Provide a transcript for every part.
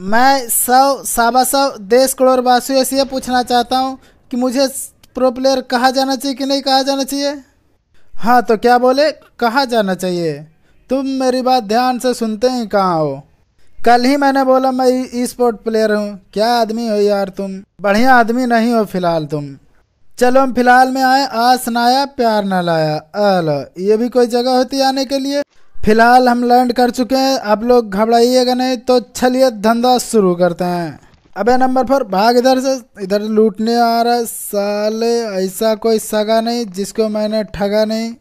मैं 100-125 देश करोड़ वासियों से ये पूछना चाहता हूँ कि मुझे प्रो प्लेयर कहा जाना चाहिए कि नहीं कहा जाना चाहिए? हाँ तो क्या बोले, कहा जाना चाहिए। तुम मेरी बात ध्यान से सुनते ही कहाँ हो? कल ही मैंने बोला मैं ई स्पोर्ट प्लेयर हूँ। क्या आदमी हो यार तुम, बढ़िया आदमी नहीं हो फिलहाल तुम। चलो हम फिलहाल में आए, आस ना आया प्यार ना लाया। अलो ये भी कोई जगह होती आने के लिए। फिलहाल हम लैंड कर चुके हैं, आप लोग घबराइएगा नहीं। तो चलिए धंधा शुरू करते हैं। अबे नंबर 4 भाग इधर से, इधर लूटने आ रहा है साले। ऐसा कोई सगा नहीं जिसको मैंने ठगा नहीं।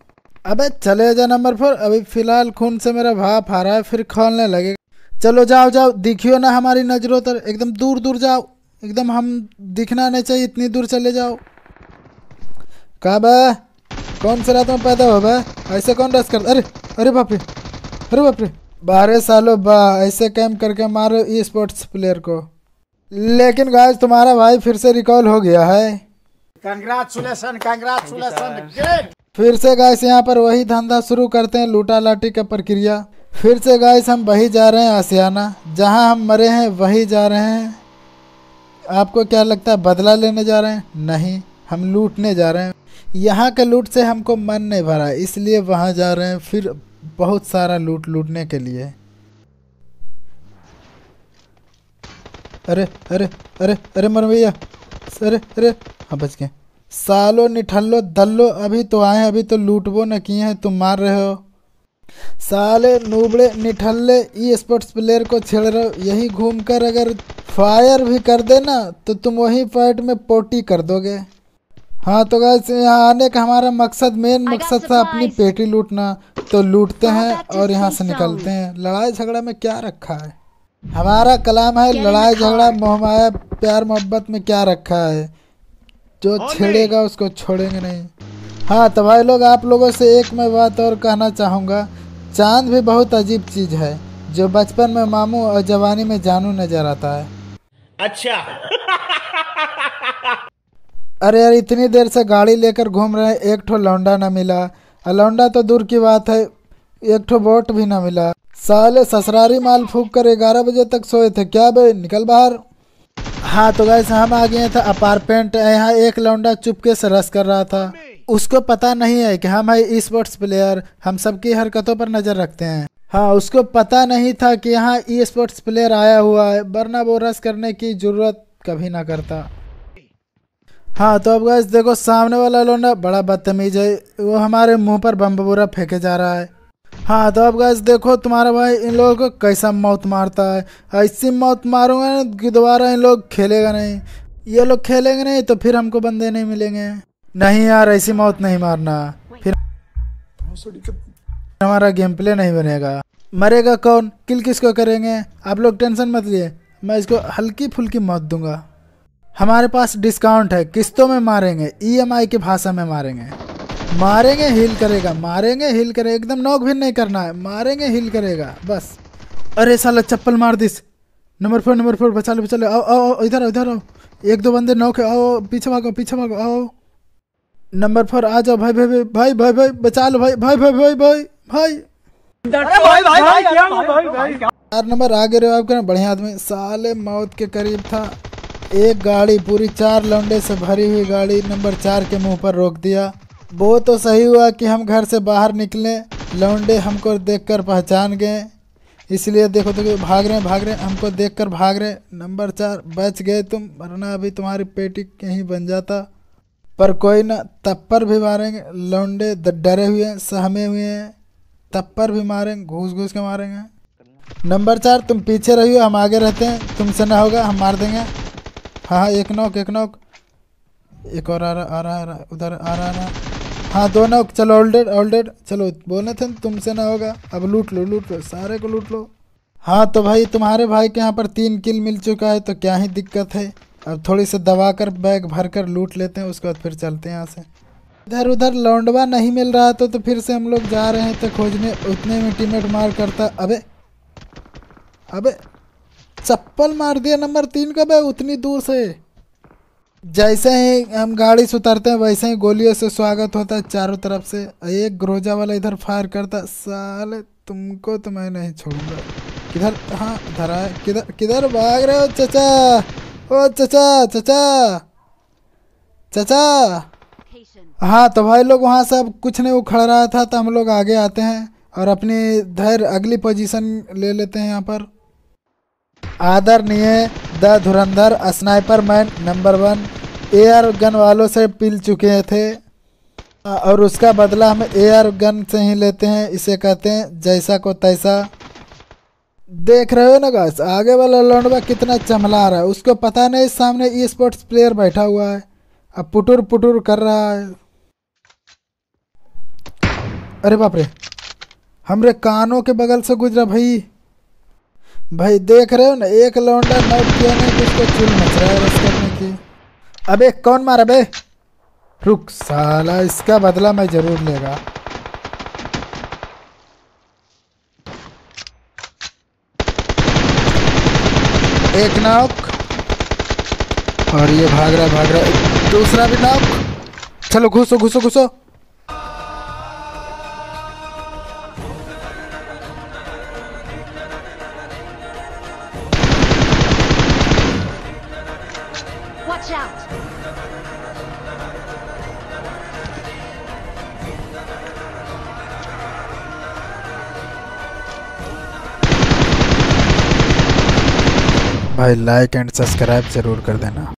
अबे चले जा नंबर 4, अभी फिलहाल खून से मेरा भाप आ रहा है, फिर खोलने लगेगा। चलो जाओ जाओ, दिखियो ना हमारी नज़रों तक, एकदम दूर दूर जाओ, एकदम हम दिखना नहीं चाहिए, इतनी दूर चले जाओ। कहा बे, कौन से रात में पैदा हो बे, ऐसे कौन रस कर? अरे अरे बापरे, अरे बापरे, 12 सालों बा ऐसे कैम्प करके मारो ई स्पोर्ट्स प्लेयर को। लेकिन गाइस तुम्हारा भाई फिर से रिकॉल हो गया है। Congratulation congratulation, great. फिर से गाइस यहाँ पर वही धंधा शुरू करते हैं, लूटा लाटी का प्रक्रिया। फिर से गाइस हम वही जा रहे हैं आसियाना, जहाँ हम मरे हैं वही जा रहे हैं। आपको क्या लगता है बदला लेने जा रहे हैं? नहीं, हम लूटने जा रहे हैं। यहाँ के लूट से हमको मन नहीं भरा, इसलिए वहाँ जा रहे हैं फिर बहुत सारा लूट लूटने के लिए। अरे अरे अरे अरे मर भैया, अरे अरे हाँ बच गए। सालो निठल्लो दल्लो, अभी तो आए, अभी तो लूटबो न किए हैं, तुम मार रहे हो। साले नूबड़े निठल्ले ई स्पोर्ट्स प्लेयर को छेड़ रहे हो। यही घूमकर अगर फायर भी कर देना तो तुम वही पॉइंट में पोटी कर दोगे। हाँ तो गाइस यहाँ आने का हमारा मकसद, मेन मकसद था अपनी पेटी लूटना। तो लूटते हैं और यहाँ से निकलते हैं। लड़ाई झगड़ा में क्या रखा है? हमारा कलाम है लड़ाई झगड़ा मोहमाया प्यार मोहब्बत में क्या रखा है, जो छेड़ेगा उसको छोड़ेंगे नहीं। हाँ तो भाई लोग, आप लोगों से एक मैं बात और कहना चाहूँगा, चाँद भी बहुत अजीब चीज़ है जो बचपन में मामू और जवानी में जानू नजर आता है। अच्छा अरे यार, इतनी देर से गाड़ी लेकर घूम रहे हैं, एक ठो लौंडा ना मिला। लौंडा तो दूर की बात है, एक ठो बोट भी ना मिला। साले ससुरारी माल फूक कर 11 बजे तक सोए थे। क्या बे, निकल बाहर। हाँ तो गाइस हम आ गए थे अपार्टमेंट। यहाँ एक लौंडा चुपके से रस कर रहा था, उसको पता नहीं है कि हम है स्पोर्ट्स प्लेयर, हम सबकी हरकतों पर नज़र रखते हैं। हाँ उसको पता नहीं था कि यहाँ ई स्पोर्ट्स प्लेयर आया हुआ है, वरना वो रस करने की जरूरत कभी ना करता। हाँ तो अब गाइस देखो, सामने वाला लौंडा बड़ा बदतमीज है, वो हमारे मुंह पर बम्बूरा फेंके जा रहा है। हाँ तो अब गाइस देखो, तुम्हारा भाई इन लोगों को कैसा मौत मारता है। ऐसी मौत मारूंगा कि दोबारा इन लोग खेलेगा नहीं, ये लोग खेलेंगे नहीं तो फिर हमको बंदे नहीं मिलेंगे। नहीं यार ऐसी मौत नहीं मारना, फिर हमारा गेम प्ले नहीं बनेगा। मरेगा कौन, किल किसको करेंगे? आप लोग टेंशन मत लिए, मैं इसको हल्की फुल्की मौत दूंगा। हमारे पास डिस्काउंट है, किस्तों में मारेंगे, ईएमआई की भाषा में मारेंगे। मारेंगे हील करेगा, मारेंगे हील करेगा, एकदम नोक भी नहीं करना है, मारेंगे हील करेगा बस। अरे साला चप्पल मार दिस। नंबर 4 बचा लो, आओ आओ इधर आओ, इधर आओ, एक दो बंदे नोक है, आओ पीछे भागो, आओ नंबर 4 आ जाओ। भाई बचा लो भाई। 4 नंबर आगे रहो, आप बढ़िया आदमी। साले मौत के करीब था, एक गाड़ी पूरी 4 लौंडे से भरी हुई गाड़ी नंबर 4 के मुंह पर रोक दिया। वो तो सही हुआ कि हम घर से बाहर निकले, लौंडे हमको देखकर पहचान गए, इसलिए देखो तो भाग रहे हमको देखकर भाग रहे। नंबर 4 बच गए तुम, वरना अभी तुम्हारी पेटी कहीं बन जाता। पर कोई ना, तप्पर भी मारेंगे। लौंडे डरे हुए हैं, सहमे हुए हैं, तप्पर भी मारेंगे, घूस के मारेंगे। नंबर 4 तुम पीछे रहिए, हम आगे रहते हैं, तुमसे ना होगा, हम मार देंगे। हाँ एक नोक, एक और आ रहा, उधर आ रहा। हाँ 2 नोक, चलो ऑल डेड। चलो बोलने थे तुमसे ना होगा, अब लूट लो सारे को लूट लो। हाँ तो भाई तुम्हारे भाई के यहाँ पर 3 किल मिल चुका है, तो क्या ही दिक्कत है। अब थोड़ी से दबा कर बैग भर कर लूट लेते हैं, उसके बाद फिर चलते हैं यहाँ से। इधर उधर लौंडवा नहीं मिल रहा तो फिर से हम लोग जा रहे हैं तो खोजने, उतने में टीममेट मार करता। अबे चप्पल मार दिया नंबर 3 का भाई, उतनी दूर से। जैसे ही हम गाड़ी से उतरते हैं वैसे ही गोलियों से स्वागत होता है चारों तरफ से। एक ग्रोजा वाला इधर फायर करता। साले तुमको तो मैं नहीं छोड़ूंगा। किधर? हाँ धरा है। किधर किधर भाग रहे हो चचा? ओ चचा चचा चचा। हाँ तो भाई लोग वहाँ सब कुछ नहीं उखड़ रहा था, तो हम लोग आगे आते हैं और अपनी धैर्य अगली पोजीशन ले लेते हैं। यहाँ पर आदरणीय द धुरंधर sniper man number 1 air gun वालों से पिल चुके थे और उसका बदला हम एयर गन से ही लेते हैं। इसे कहते हैं जैसा को तैसा। देख रहे हो ना गाइस, आगे वाला लौंडवा कितना चमला रहा है, उसको पता नहीं सामने ई स्पोर्ट्स प्लेयर बैठा हुआ है, अब पुटुर पुटुर कर रहा है। अरे बाप रे, हमरे कानों के बगल से गुजरा भाई। भाई देख रहे हो ना, एक लौंडा नोट किया नहीं कि उसको चुल मच रहा है बस करने की। अबे कौन मारा बे? रुक साला, इसका बदला मैं जरूर लेगा। एक नॉक और ये भाग रहा, दूसरा भी नॉक। चलो घुसो घुसो घुसो। भाई लाइक एंड सब्सक्राइब जरूर कर देना।